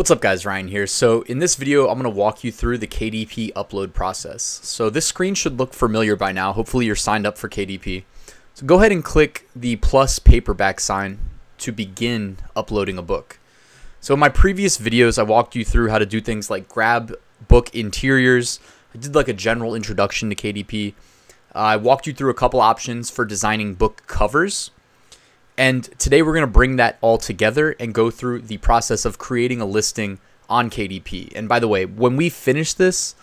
What's up guys, Ryan here. So in this video, I'm gonna walk you through the KDP upload process. So this screen should look familiar by now. Hopefully you're signed up for KDP. So go ahead and click the plus paperback sign to begin uploading a book. So in my previous videos, I walked you through how to do things like grab book interiors. I did like a general introduction to KDP. I walked you through a couple options for designing book covers. And today we're going to bring that all together and go through the process of creating a listing on KDP. And by the way, when we finish this,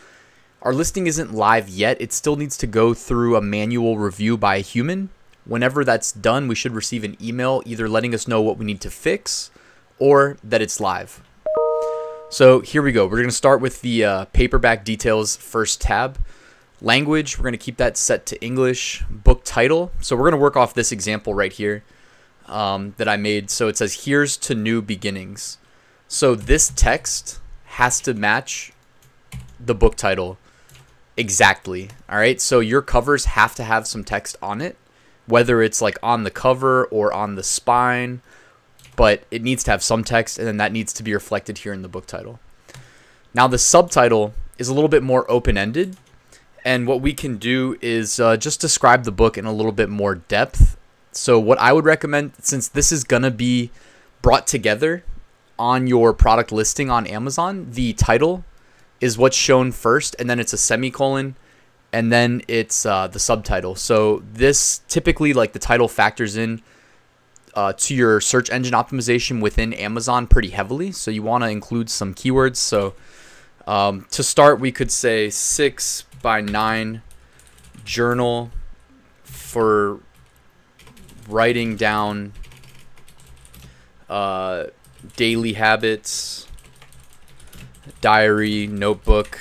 our listing isn't live yet. It still needs to go through a manual review by a human. Whenever that's done, we should receive an email either letting us know what we need to fix or that it's live. So here we go. We're going to start with the paperback details first tab. Language, we're going to keep that set to English. Book title. So we're going to work off this example right here. That I made. So it says, here's to new beginnings. So this text has to match the book title exactly. All right. So your covers have to have some text on it, whether it's like on the cover or on the spine, but it needs to have some text and then that needs to be reflected here in the book title. Now the subtitle is a little bit more open-ended. And what we can do is just describe the book in a little bit more depth. So what I would recommend, since this is going to be brought together on your product listing on Amazon, the title is what's shown first, and then it's a semicolon, and then it's the subtitle. So this typically, like the title factors in to your search engine optimization within Amazon pretty heavily. So you want to include some keywords. So to start, we could say 6x9 journal for writing down daily habits, diary, notebook,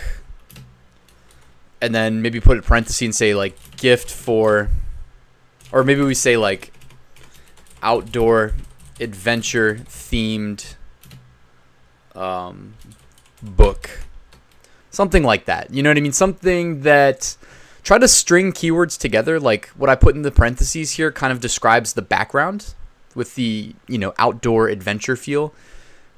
and then maybe put a parenthesis and say like gift for, or maybe we say like outdoor adventure themed book, something like that. You know what I mean? Something that, try to string keywords together. Like what I put in the parentheses here kind of describes the background with the, you know, outdoor adventure feel.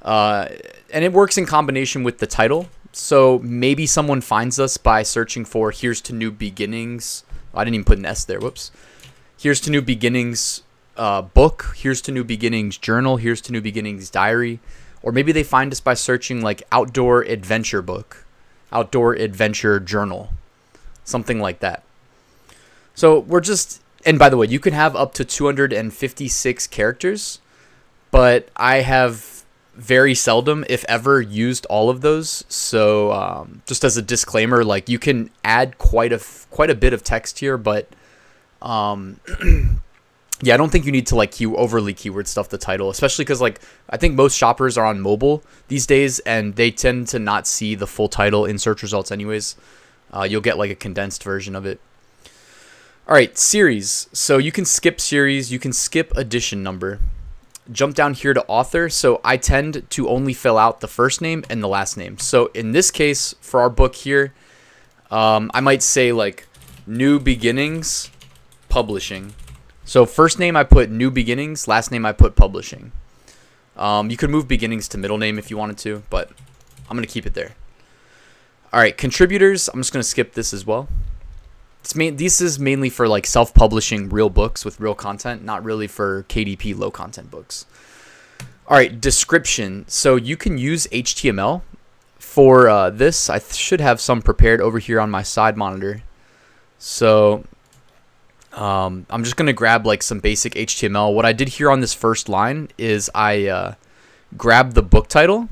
And it works in combination with the title. So maybe someone finds us by searching for here's to new beginnings. Oh, I didn't even put an S there. Whoops. Here's to new beginnings book. Here's to new beginnings journal. Here's to new beginnings diary. Or maybe they find us by searching like outdoor adventure book, outdoor adventure journal. Something like that. So we're just, and by the way, you can have up to 256 characters, but I have very seldom, if ever, used all of those. So just as a disclaimer, like you can add quite a bit of text here, but yeah, I don't think you need to like overly keyword stuff the title, especially because like I think most shoppers are on mobile these days and they tend to not see the full title in search results anyways. You'll get like a condensed version of it. All right, series. So you can skip series. You can skip edition number. Jump down here to author. So I tend to only fill out the first name and the last name. So in this case, for our book here, I might say like New Beginnings Publishing. So first name, I put New Beginnings. Last name, I put Publishing. You could move beginnings to middle name if you wanted to, but I'm going to keep it there. All right, contributors, I'm just going to skip this as well. This is mainly for like self-publishing real books with real content, not really for KDP low content books. All right, description. So you can use HTML for this. I should have some prepared over here on my side monitor. So I'm just going to grab like some basic HTML. What I did here on this first line is I grabbed the book title.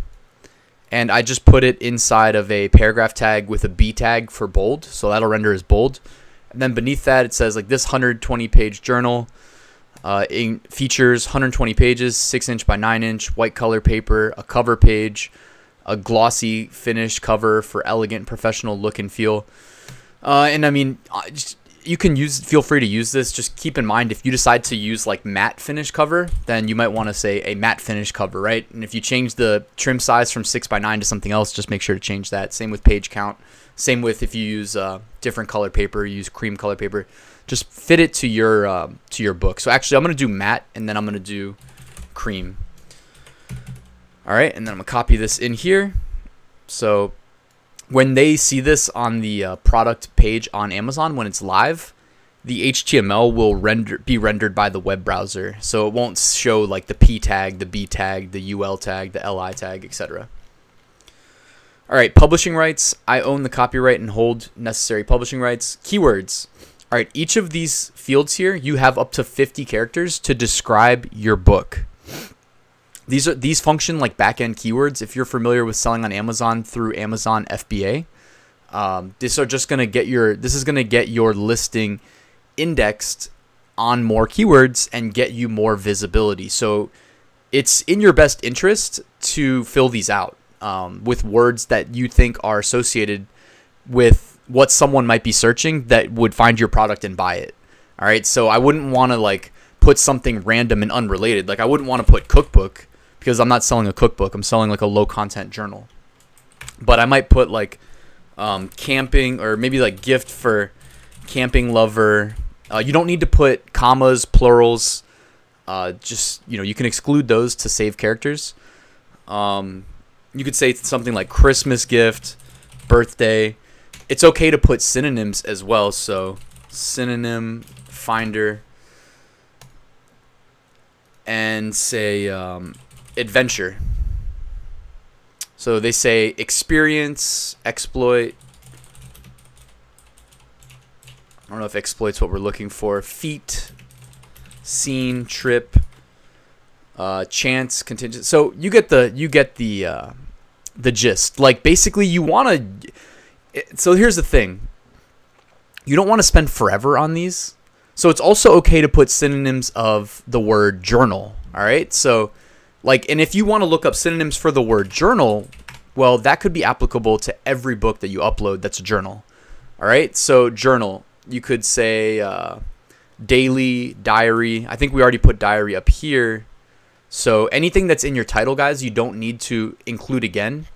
And I just put it inside of a paragraph tag with a B tag for bold. So that'll render as bold. And then beneath that, it says like this 120-page journal features 120 pages, 6" by 9", white color paper, a cover page, a glossy finished cover for elegant professional look and feel. And I mean, you can use, feel free to use this. Just keep in mind, if you decide to use like matte finish cover, then you might want to say a matte finish cover, right? And if you change the trim size from 6" by 9" to something else, just make sure to change that. Same with page count. Same with if you use different colored paper, you use cream colored paper, just fit it to your book. So actually I'm going to do matte and then I'm going to do cream. All right, and then I'm gonna copy this in here. So when they see this on the product page on Amazon, when it's live, the HTML will be rendered by the web browser. So it won't show like the P tag, the B tag, the UL tag, the LI tag, etc. All right, publishing rights. I own the copyright and hold necessary publishing rights. Keywords. All right, each of these fields here, you have up to 50 characters to describe your book. These function like back-end keywords. If you're familiar with selling on Amazon through Amazon FBA, this is gonna get your listing indexed on more keywords and get you more visibility. So it's in your best interest to fill these out with words that you think are associated with what someone might be searching that would find your product and buy it. All right, so I wouldn't want to like put something random and unrelated. Like I wouldn't want to put cookbook because I'm not selling a cookbook. I'm selling like a low content journal. But I might put like camping, or maybe like gift for camping lover. You don't need to put commas, plurals, just, you know, you can exclude those to save characters. You could say something like Christmas gift, birthday. It's okay to put synonyms as well. So synonym finder, and say adventure. So they say experience, exploit. I don't know if exploit's what we're looking for. Feat, scene, trip, chance, contingent. So you get the gist. Like basically, you want to. So here's the thing. You don't want to spend forever on these. So it's also okay to put synonyms of the word journal. All right. So like, and if you want to look up synonyms for the word journal, well, that could be applicable to every book that you upload that's a journal. All right. So journal. You could say daily, diary. I think we already put diary up here. So anything that's in your title, guys, you don't need to include again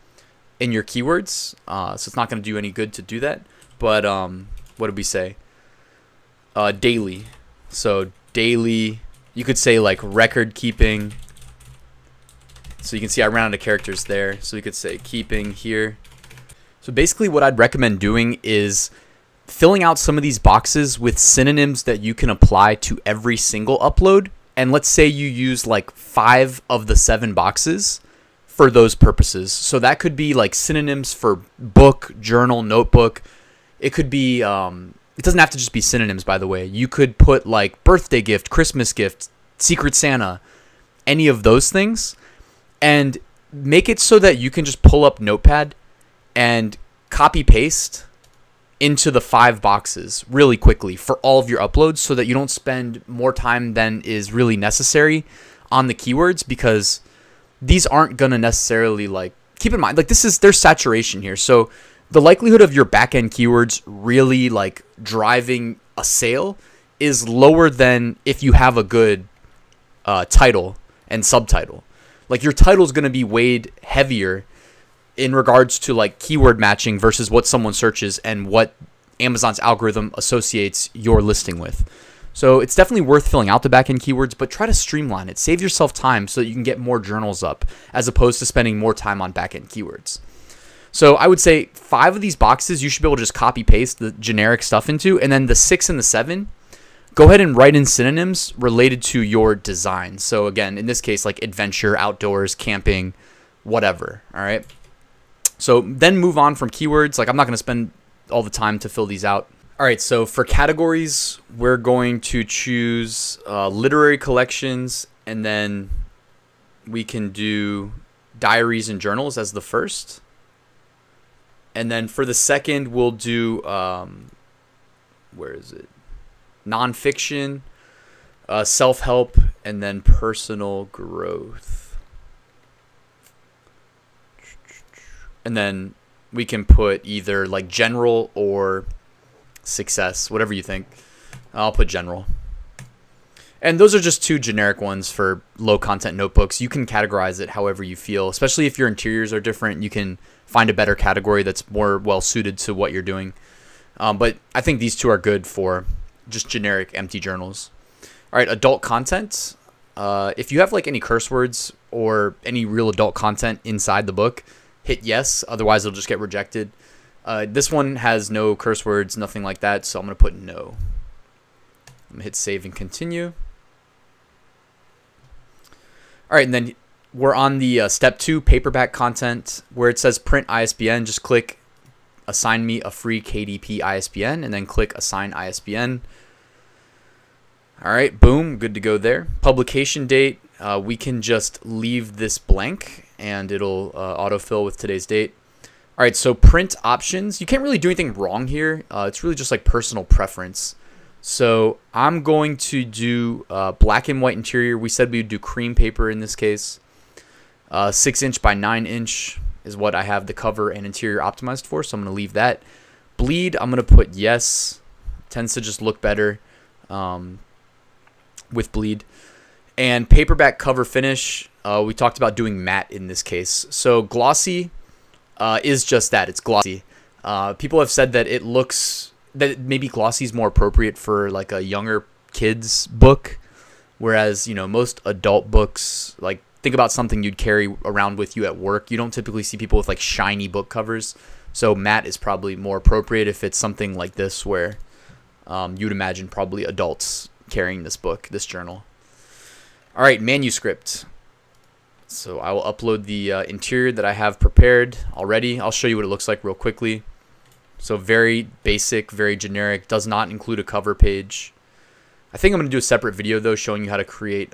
in your keywords. So it's not going to do any good to do that. But what did we say? Daily. So daily, you could say like record keeping. So you can see I ran out of characters there. So you could say keeping here. So basically what I'd recommend doing is filling out some of these boxes with synonyms that you can apply to every single upload. And let's say you use like 5 of the 7 boxes for those purposes. So that could be like synonyms for book, journal, notebook. It could be, it doesn't have to just be synonyms, by the way. You could put like birthday gift, Christmas gift, Secret Santa, any of those things, and make it so that you can just pull up Notepad and copy paste into the 5 boxes really quickly for all of your uploads so that you don't spend more time than is really necessary on the keywords, because these aren't going to necessarily, like, keep in mind, like this is, there's saturation here. So the likelihood of your back-end keywords really like driving a sale is lower than if you have a good title and subtitle. Like your title is going to be weighed heavier in regards to like keyword matching versus what someone searches and what Amazon's algorithm associates your listing with. So it's definitely worth filling out the back-end keywords, but try to streamline it. Save yourself time so that you can get more journals up as opposed to spending more time on back-end keywords. So I would say 5 of these boxes, you should be able to just copy paste the generic stuff into, and then the 6 and the 7, go ahead and write in synonyms related to your design. So again, in this case, like adventure, outdoors, camping, whatever. All right. So then move on from keywords. Like I'm not going to spend all the time to fill these out. All right. So for categories, we're going to choose literary collections, and then we can do diaries and journals as the first. And then for the second, we'll do, where is it? Nonfiction, self-help, and then personal growth. And then we can put either like general or success, whatever you think. I'll put general. And those are just 2 generic ones for low content notebooks. You can categorize it however you feel, especially if your interiors are different. You can find a better category that's more well suited to what you're doing. But I think these 2 are good for just generic empty journals. All right, adult content. If you have like any curse words or any real adult content inside the book, hit yes. Otherwise, it'll just get rejected. This one has no curse words, nothing like that. So I'm going to put no. I'm going to hit save and continue. All right. And then we're on the step 2, paperback content, where it says print ISBN. Just click assign me a free KDP ISBN and then click assign ISBN. All right. Boom. Good to go there. Publication date. We can just leave this blank and it'll autofill with today's date. All right. So print options. You can't really do anything wrong here. It's really just like personal preference. So I'm going to do black and white interior. We said we would do cream paper in this case. 6" by 9" is what I have the cover and interior optimized for. So I'm going to leave that. Bleed, I'm going to put yes. Tends to just look better with bleed. And paperback cover finish, we talked about doing matte in this case. So glossy is just that. It's glossy. People have said that it looks... that maybe glossy is more appropriate for like a younger kid's book, whereas, you know, most adult books, like think about something you'd carry around with you at work. You don't typically see people with like shiny book covers. So matte is probably more appropriate if it's something like this where you'd imagine probably adults carrying this book, this journal. All right, manuscript. So I will upload the interior that I have prepared already. I'll show you what it looks like real quickly. So very basic, very generic, does not include a cover page. I think I'm going to do a separate video, though, showing you how to create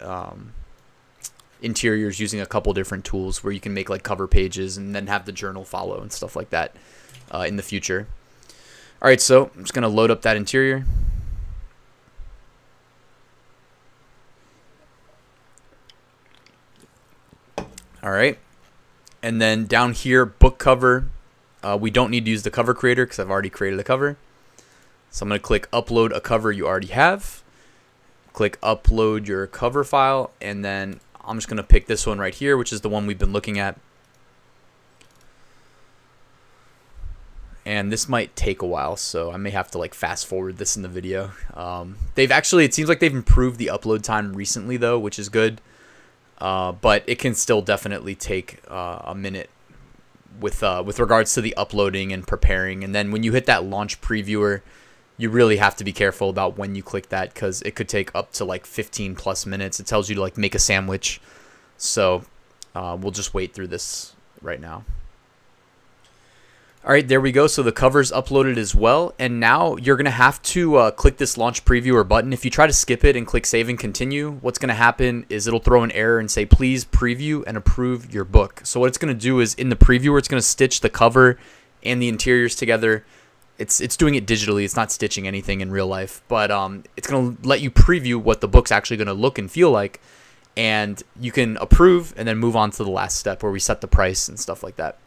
interiors using a couple different tools where you can make like cover pages and then have the journal follow and stuff like that in the future. All right, so I'm just going to load up that interior. All right. And then down here, book cover. We don't need to use the cover creator because I've already created a cover. So I'm going to click upload a cover you already have. Click upload your cover file. And then I'm just going to pick this one right here, which is the one we've been looking at. And this might take a while, so I may have to like fast forward this in the video. They've actually, it seems like they've improved the upload time recently though, which is good. But it can still definitely take a minute with regards to the uploading and preparing. And then when you hit that launch previewer, you really have to be careful about when you click that because it could take up to like 15+ minutes. It tells you to like make a sandwich. So we'll just wait through this right now. All right, there we go. So the cover's uploaded as well. And now you're going to have to click this launch previewer button. If you try to skip it and click save and continue, what's going to happen is it'll throw an error and say, please preview and approve your book. So what it's going to do is in the previewer, it's going to stitch the cover and the interiors together. It's doing it digitally. It's not stitching anything in real life, but it's going to let you preview what the book's actually going to look and feel like. And you can approve and then move on to the last step where we set the price and stuff like that.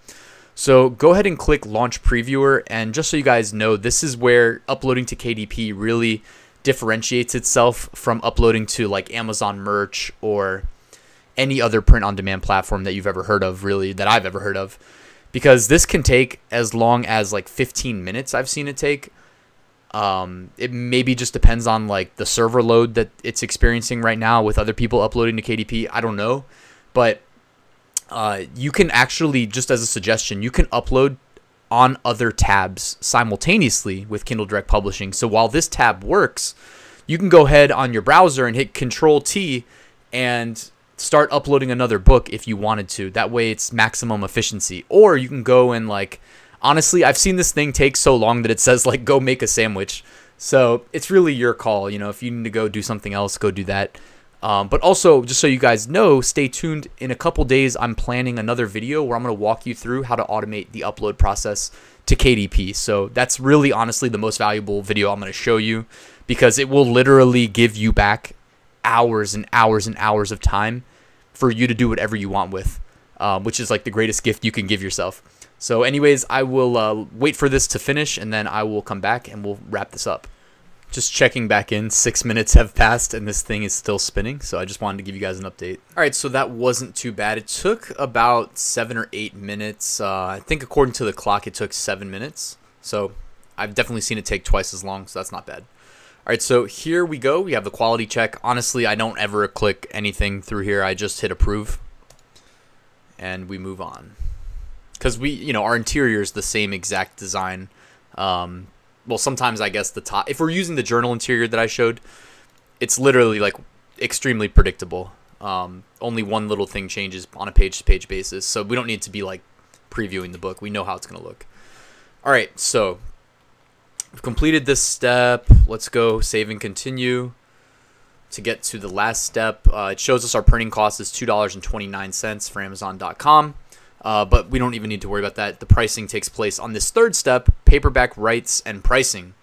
So go ahead and click Launch Previewer, and just so you guys know, this is where uploading to KDP really differentiates itself from uploading to like Amazon merch or any other print-on-demand platform that you've ever heard of, really, that I've ever heard of, because this can take as long as like 15 minutes I've seen it take. It maybe just depends on like the server load that it's experiencing right now with other people uploading to KDP. I don't know, but... you can actually, just as a suggestion, you can upload on other tabs simultaneously with Kindle Direct Publishing. So while this tab works, you can go ahead on your browser and hit Control-T and start uploading another book if you wanted to. That way it's maximum efficiency. Or you can go and like, honestly, I've seen this thing take so long that it says like, go make a sandwich. So it's really your call. You know, if you need to go do something else, go do that. But also, just so you guys know, stay tuned. In a couple days, I'm planning another video where I'm going to walk you through how to automate the upload process to KDP. So that's really honestly the most valuable video I'm going to show you because it will literally give you back hours and hours and hours of time for you to do whatever you want with, which is like the greatest gift you can give yourself. So anyways, I will wait for this to finish and then I will come back and we'll wrap this up. Just checking back in, 6 minutes have passed and this thing is still spinning. So I just wanted to give you guys an update. All right, so that wasn't too bad. It took about 7 or 8 minutes. I think according to the clock, it took 7 minutes. So I've definitely seen it take twice as long, so that's not bad. All right, so here we go. We have the quality check. Honestly, I don't ever click anything through here. I just hit approve and we move on. Because we, you know, our interior is the same exact design. Well, sometimes I guess the top, if we're using the journal interior that I showed, it's literally like extremely predictable. Only one little thing changes on a page-to-page basis. So we don't need to be like previewing the book. We know how it's going to look. All right, so we've completed this step. Let's go save and continue to get to the last step. It shows us our printing cost is $2.29 for Amazon.com. But we don't even need to worry about that. The pricing takes place on this third step, paperback rights and pricing.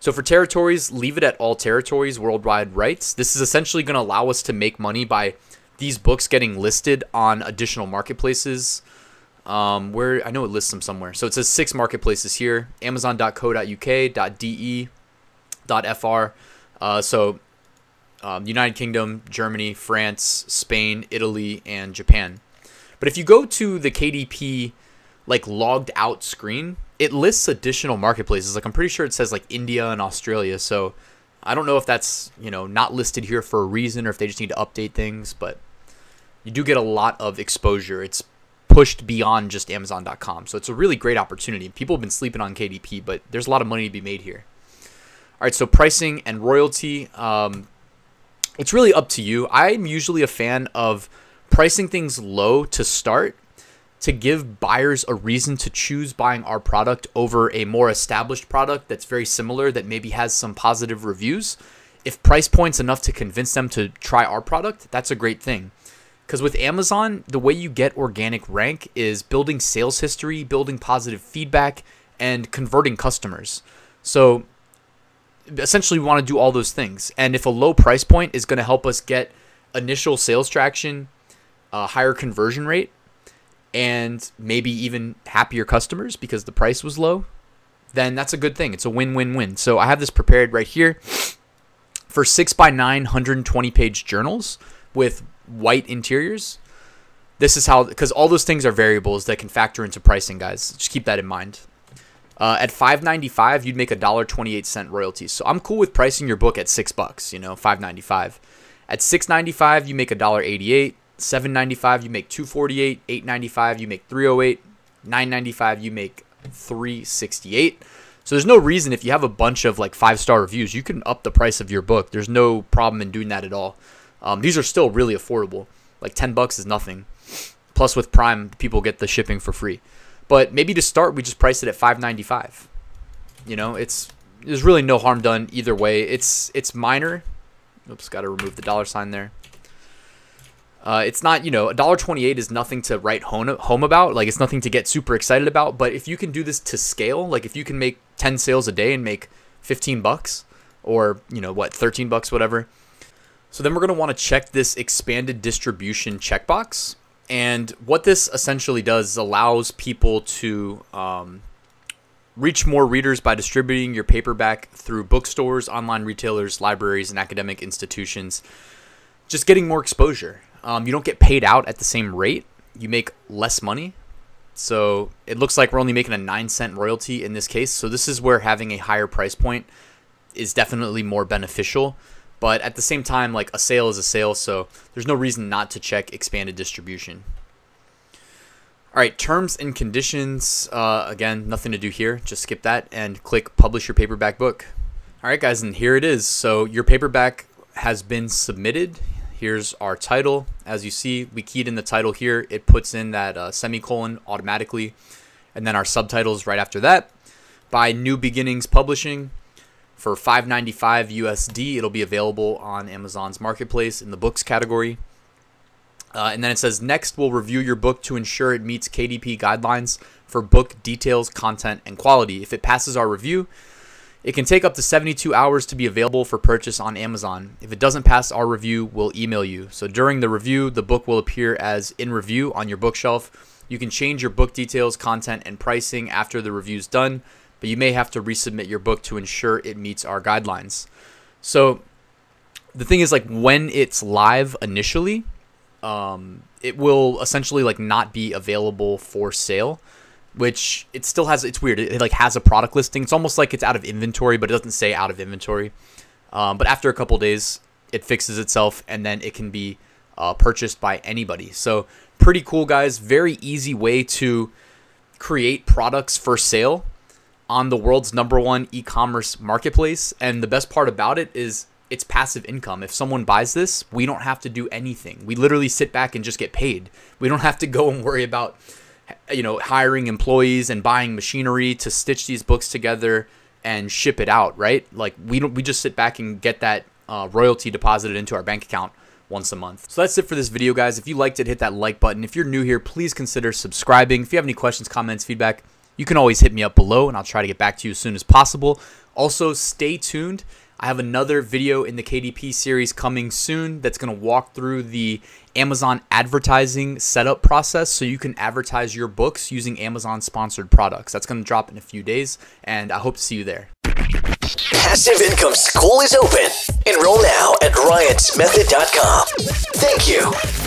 So for territories, leave it at all territories, worldwide rights. This is essentially going to allow us to make money by these books getting listed on additional marketplaces. Where I know it lists them somewhere. So it says 6 marketplaces here: Amazon.co.uk, .de, .fr. United Kingdom, Germany, France, Spain, Italy, and Japan. But if you go to the KDP like logged out screen, it lists additional marketplaces. Like I'm pretty sure it says like India and Australia. So I don't know if that's, you know, not listed here for a reason or if they just need to update things. But you do get a lot of exposure. It's pushed beyond just Amazon.com. So it's a really great opportunity. People have been sleeping on KDP, but there's a lot of money to be made here. All right, so pricing and royalty. It's really up to you. I'm usually a fan of pricing things low to start to give buyers a reason to choose buying our product over a more established product that's very similar that maybe has some positive reviews. If price point's enough to convince them to try our product, that's a great thing. Because with Amazon, the way you get organic rank is building sales history, building positive feedback, and converting customers. So essentially, we want to do all those things. And if a low price point is going to help us get initial sales traction, a higher conversion rate, and maybe even happier customers because the price was low, then that's a good thing. It's a win-win-win. So I have this prepared right here for 6x9 120-page journals with white interiors. This is how, because all those things are variables that can factor into pricing, guys. Just keep that in mind. At $5.95, you'd make a $1.28 royalty. So I'm cool with pricing your book at $6, you know, $5.95. At $6.95, you make a $1.88. $7.95, you make $2.48. $8.95, you make $3.08. $9.95, you make $3.68. So there's no reason, if you have a bunch of like 5-star reviews, you can up the price of your book. There's no problem in doing that at all. These are still really affordable. Like $10 is nothing. Plus with Prime, people get the shipping for free. But maybe to start, we just price it at $5.95. You know, there's really no harm done either way. It's minor. Oops, got to remove the dollar sign there. It's not, you know, $1.28 is nothing to write home about. Like, it's nothing to get super excited about. But if you can do this to scale, like if you can make 10 sales a day and make $15 or, you know, what, $13, whatever. So then we're going to want to check this expanded distribution checkbox. And what this essentially does is allows people to reach more readers by distributing your paperback through bookstores, online retailers, libraries, and academic institutions. Just getting more exposure. You don't get paid out at the same rate. You make less money. So it looks like we're only making a 9-cent royalty in this case. So this is where having a higher price point is definitely more beneficial. But at the same time, like a sale is a sale, so there's no reason not to check expanded distribution. All right, terms and conditions. Again, nothing to do here. Just skip that and click publish your paperback book. All right, guys, and here it is. So your paperback has been submitted. Here's our title. As you see, we keyed in the title here. It puts in that semicolon automatically. And then our subtitles right after that by New Beginnings Publishing. For $5.95 USD, it'll be available on Amazon's marketplace in the books category. And then it says, next, we'll review your book to ensure it meets KDP guidelines for book details, content, and quality. If it passes our review, it can take up to 72 hours to be available for purchase on Amazon. If it doesn't pass our review, we'll email you. So during the review, the book will appear as in review on your bookshelf. You can change your book details, content, and pricing after the review's done. But you may have to resubmit your book to ensure it meets our guidelines. So the thing is, like, when it's live initially, it will essentially like not be available for sale, which it still has. It's weird. It like has a product listing. It's almost like it's out of inventory, but it doesn't say out of inventory. But after a couple days, it fixes itself, and then it can be purchased by anybody. So pretty cool, guys. Very easy way to create products for sale on the world's #1 e-commerce marketplace. And the best part about it is it's passive income. If someone buys this, we don't have to do anything. We literally sit back and just get paid. We don't have to go and worry about, you know, hiring employees and buying machinery to stitch these books together and ship it out, right? Like, we just sit back and get that royalty deposited into our bank account once a month. So that's it for this video, guys. If you liked it, hit that like button. If you're new here, please consider subscribing. If you have any questions, comments, feedback, you can always hit me up below and I'll try to get back to you as soon as possible. Also, stay tuned. I have another video in the KDP series coming soon that's going to walk through the Amazon advertising setup process so you can advertise your books using Amazon-sponsored products. That's going to drop in a few days, and I hope to see you there. Passive Income School is open. Enroll now at RyansMethod.com. Thank you.